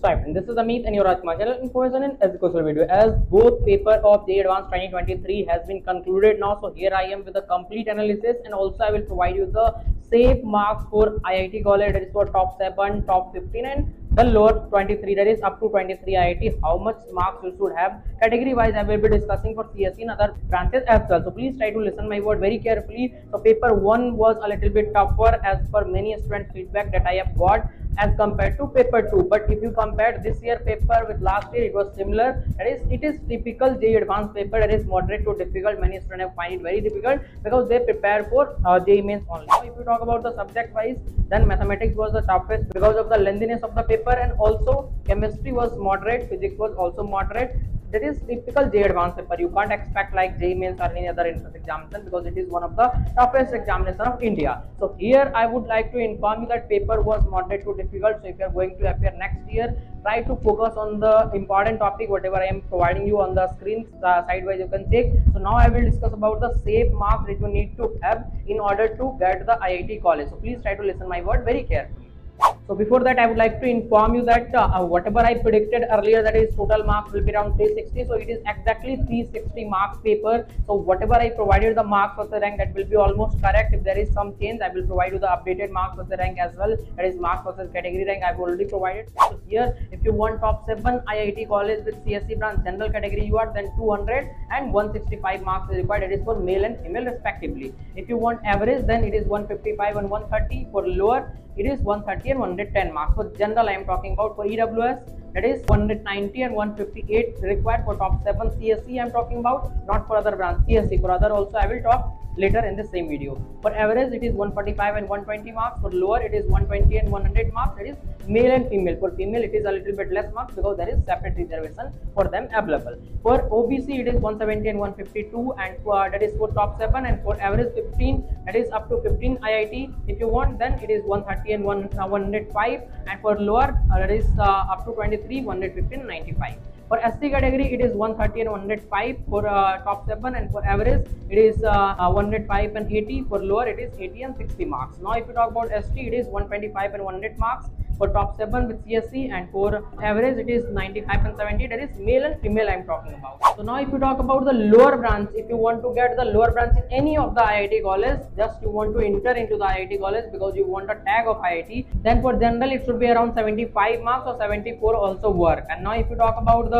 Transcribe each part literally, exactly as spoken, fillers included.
So friends, this is Amit and your Raj Mahal information in educational video. As both paper of J E E Advanced twenty twenty-three has been concluded now, so here I am with a complete analysis, and also I will provide you the safe marks for I I T college, that is for top seven, top fifteen, and the lower twenty-three, that is up to twenty-three I I T. How much marks you should have? Category wise, I will be discussing for C S E and other branches as well. So please try to listen my word very carefully. So paper one was a little bit tougher as per many student feedback that I have got, as compared to paper two. But if you compare this year paper with last year, it was similar. That is, it is typical J E E Advanced paper, that is moderate to difficult. Many students have find it very difficult because they prepare for uh, J E E mains only. Now, if you talk about the subject wise, then mathematics was the toughest because of the lengthiness of the paper, and also chemistry was moderate, physics was also moderate. That is typical J E E Advanced paper. You can't expect like J E E mains or any other entrance examination because it is one of the toughest examination of India. So here I would like to inform you that paper was moderate to difficult. So if you are going to appear next year, try to focus on the important topic whatever I am providing you on the screen, uh, sideways you can take. So now I will discuss about the safe marks that you need to have in order to get the I I T college. So please try to listen my word very carefully. So before that, I would like to inform you that uh, whatever I predicted earlier, that is total marks will be around three sixty. So it is exactly three sixty marks paper. So whatever I provided the marks for the rank, that will be almost correct. If there is some change, I will provide you the updated marks for the rank as well. That is marks for the category rank I have already provided. So here, if you want top seven I I T college with C S C branch general category U R, then two hundred and one sixty-five marks is required. It is for male and female respectively. If you want average, then it is one fifty-five and one thirty. For lower, it is one thirty and one ten marks. For general I am talking about, for E W S, that is one ninety and one fifty-eight required for top seven. C S E I am talking about, not for other branch. C S E for other also I will talk later in the same video. For average, it is one forty-five and one twenty marks. For lower, it is one twenty and one hundred marks. That is male and female. For female, it is a little bit less marks because there is separate reservation for them available. For O B C, it is one seventy and one fifty-two, and for, that is for top seven, and for average fifteen, that is up to fifteen I I T. If you want, then it is one thirty and one oh five, and for lower, uh, that is uh, up to twenty-three, one fifteen and ninety-five. For S T category, it is one thirty and one oh five for uh, top seven, and for average, it is uh, one oh five and eighty. For lower, it is eighty and sixty marks. Now, if you talk about S T, it is one twenty-five and one hundred marks for top seven with C S C, and for average, it is ninety-five and seventy. That is male and female I am talking about. So now, if you talk about the lower branch, if you want to get the lower branch in any of the I I T college, just you want to enter into the I I T college because you want a tag of I I T, then for general, it should be around seventy-five marks or seventy-four also work. And now, if you talk about the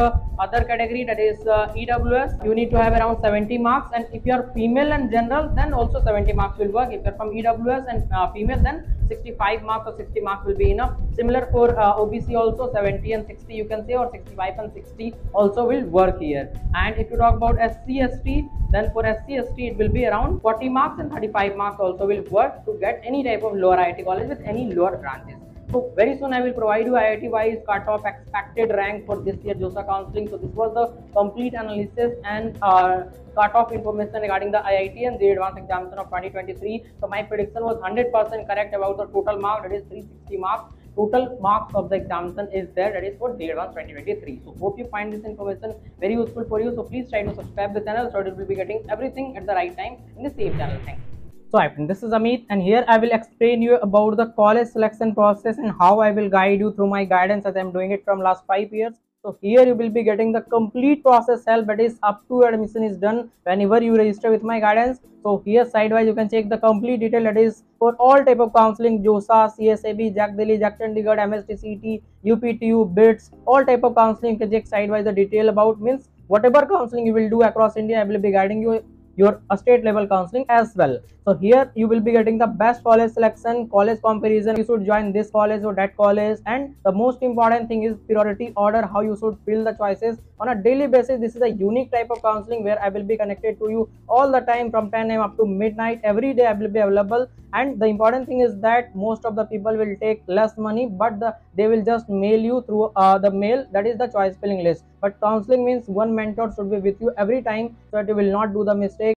other category, that is uh, E W S, you need to have around seventy marks, and if you are female and general, then also seventy marks will work. If you are from E W S and uh, female, then sixty-five marks or sixty marks will be enough. Similar for uh, O B C also, seventy and sixty you can say, or sixty-five and sixty also will work here. And if you talk about S C S T, then for S C S T it will be around forty marks, and thirty-five marks also will work to get any type of lower I I T college with any lower branches. So very soon I will provide you I I T wise cutoff expected rank for this year JOSAA counseling. So this was the complete analysis and uh, cutoff information regarding the I I T and J E E Advanced examination of twenty twenty-three. So my prediction was one hundred percent correct about the total mark, that is three sixty marks. Total marks of the examination is there, that is for J E E Advanced twenty twenty-three. So hope you find this information very useful for you. So please try to subscribe the channel, so you will be getting everything at the right time in the safe channel. Thank you. So this is Amit, and here I will explain you about the college selection process and how I will guide you through my guidance as I am doing it from last five years. So here you will be getting the complete process help, that is up to admission is done whenever you register with my guidance. So here sidewise you can check the complete detail, that is for all type of counseling, JOSAA, C S A B, Jack Delhi, Jack Chandigarh, M S T C T, U P T U, B I T S, all type of counseling you can check sidewise the detail about, means whatever counseling you will do across India, I will be guiding you your state level counseling as well. So here you will be getting the best college selection, college comparison, you should join this college or that college, and the most important thing is priority order, how you should fill the choices on a daily basis. This is a unique type of counseling where I will be connected to you all the time from ten A M up to midnight. Every day I will be available, and the important thing is that most of the people will take less money, but the, they will just mail you through uh, the mail, that is the choice filling list. But counseling means one mentor should be with you every time, so that you will not do the mistake.